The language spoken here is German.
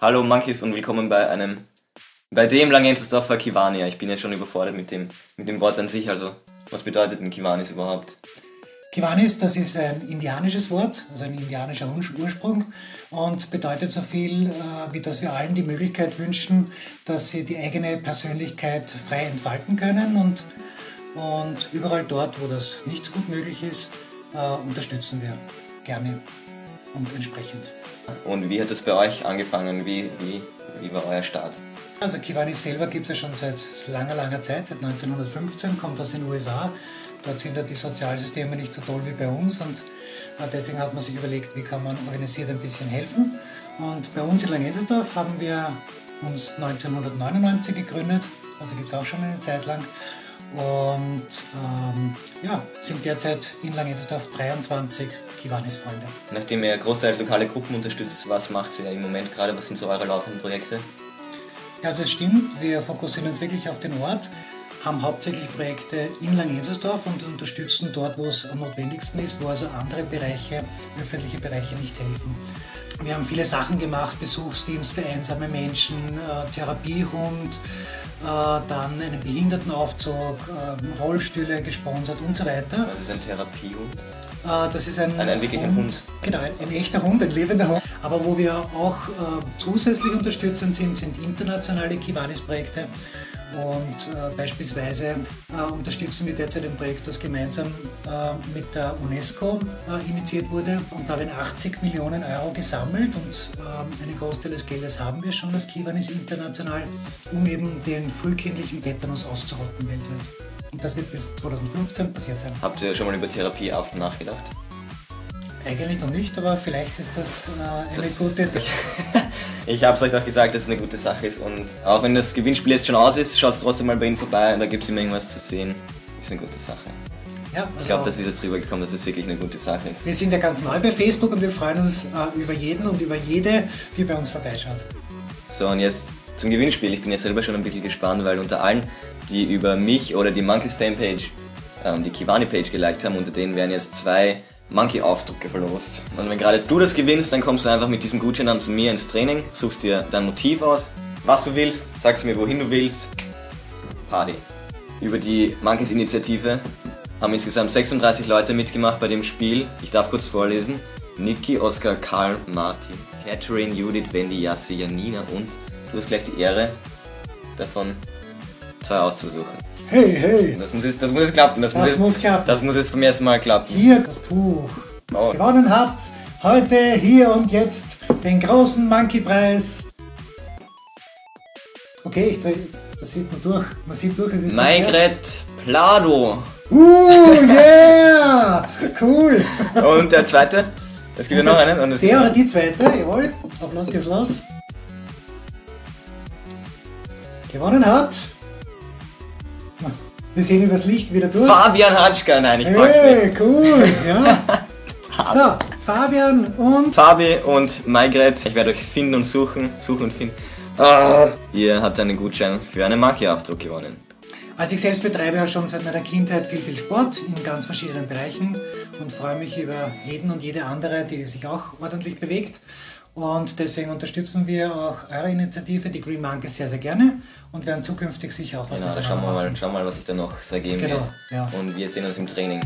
Hallo Monkeys und willkommen bei dem Langenzersdorfer Kiwanier. Ich bin jetzt schon überfordert mit dem Wort an sich. Also, was bedeutet denn Kiwanis überhaupt? Kiwanis, das ist ein indianisches Wort, also ein indianischer Ursprung, und bedeutet so viel, wie dass wir allen die Möglichkeit wünschen, dass sie die eigene Persönlichkeit frei entfalten können und überall dort, wo das nicht gut möglich ist, unterstützen wir gerne und entsprechend. Und wie hat das bei euch angefangen? Wie war euer Start? Also Kiwanis selber gibt es ja schon seit langer Zeit, seit 1915, kommt aus den USA. Dort sind ja die Sozialsysteme nicht so toll wie bei uns, und deswegen hat man sich überlegt, wie kann man organisiert ein bisschen helfen. Und bei uns in Langenzersdorf haben wir uns 1999 gegründet, also gibt es auch schon eine Zeit lang. Und ja, sind derzeit in Langenzersdorf 23 Kiwanis-Freunde. Nachdem ihr großteils lokale Gruppen unterstützt, was macht ihr im Moment gerade? Was sind so eure laufenden Projekte? Ja, also es stimmt, wir fokussieren uns wirklich auf den Ort, haben hauptsächlich Projekte in Langenzersdorf und unterstützen dort, wo es am notwendigsten ist, wo also andere Bereiche, öffentliche Bereiche nicht helfen. Wir haben viele Sachen gemacht, Besuchsdienst für einsame Menschen, Therapiehund, dann einen Behindertenaufzug, Rollstühle gesponsert und so weiter. Das ist ein Therapiehund? Das ist ein Hund. Genau, ein echter Hund, ein lebender Hund. Aber wo wir auch zusätzlich unterstützend sind, sind internationale Kiwanis-Projekte. Und beispielsweise unterstützen wir derzeit ein Projekt, das gemeinsam mit der UNESCO initiiert wurde. Und da werden 80 Millionen Euro gesammelt, und einen Großteil des Geldes haben wir schon als Kiwanis international, um eben den frühkindlichen Tetanus auszurotten weltweit. Und das wird bis 2015 passiert sein. Habt ihr schon mal über Therapieaffen nachgedacht? Eigentlich noch nicht, aber vielleicht ist das eine gute... Ich habe es euch doch gesagt, dass es eine gute Sache ist, und auch wenn das Gewinnspiel jetzt schon aus ist, schaut es trotzdem mal bei Ihnen vorbei, und da gibt es immer irgendwas zu sehen. Ist eine gute Sache. Ja, also ich glaube, das ist jetzt rübergekommen, dass es wirklich eine gute Sache ist. Wir sind ja ganz neu bei Facebook, und wir freuen uns über jeden und über jede, die bei uns vorbeischaut. So, und jetzt zum Gewinnspiel. Ich bin ja selber schon ein bisschen gespannt, weil unter allen, die über mich oder die Monkeys Fanpage, die Kiwani-Page geliked haben, unter denen werden jetzt 2 Monkey-Aufdrucke verlost. Und wenn gerade du das gewinnst, dann kommst du einfach mit diesem Gutschein dann zu mir ins Training, suchst dir dein Motiv aus, was du willst, sagst mir, wohin du willst. Party. Über die Monkeys-Initiative haben insgesamt 36 Leute mitgemacht bei dem Spiel. Ich darf kurz vorlesen. Niki, Oskar, Karl-Martin, Kätriin, Judith, Wendy, Yassi, Janina, und du hast gleich die Ehre, davon 2 auszusuchen. Hey, hey! Das muss jetzt klappen. Das muss jetzt klappen. Das muss jetzt beim ersten Mal klappen. Hier, das Tuch. Oh. Gewonnen habt heute, hier und jetzt den großen Monkey-Preis. Okay, das sieht man durch. Man sieht durch, es ist... Margret Plado. Yeah! Cool! Und der zweite? Es gibt ja noch einen. Und der oder die zweite, jawohl. Auf los geht's los. Gewonnen hat... Wir sehen übers Licht wieder durch. Fabian Hatschka, nein, ich pack's nicht. Cool, ja. So, Fabi und Margret. Ich werde euch finden und suchen und finden. Ihr habt einen Gutschein für einen Marke-Aufdruck gewonnen. Also ich selbst betreibe ja schon seit meiner Kindheit viel Sport in ganz verschiedenen Bereichen und freue mich über jeden und jede andere, die sich auch ordentlich bewegt. Und deswegen unterstützen wir auch eure Initiative, die Green Monkeys, sehr, sehr gerne, und werden zukünftig sicher auch was machen. Genau, schauen wir mal, was sich da noch so ergeben wird. Und wir sehen uns im Training.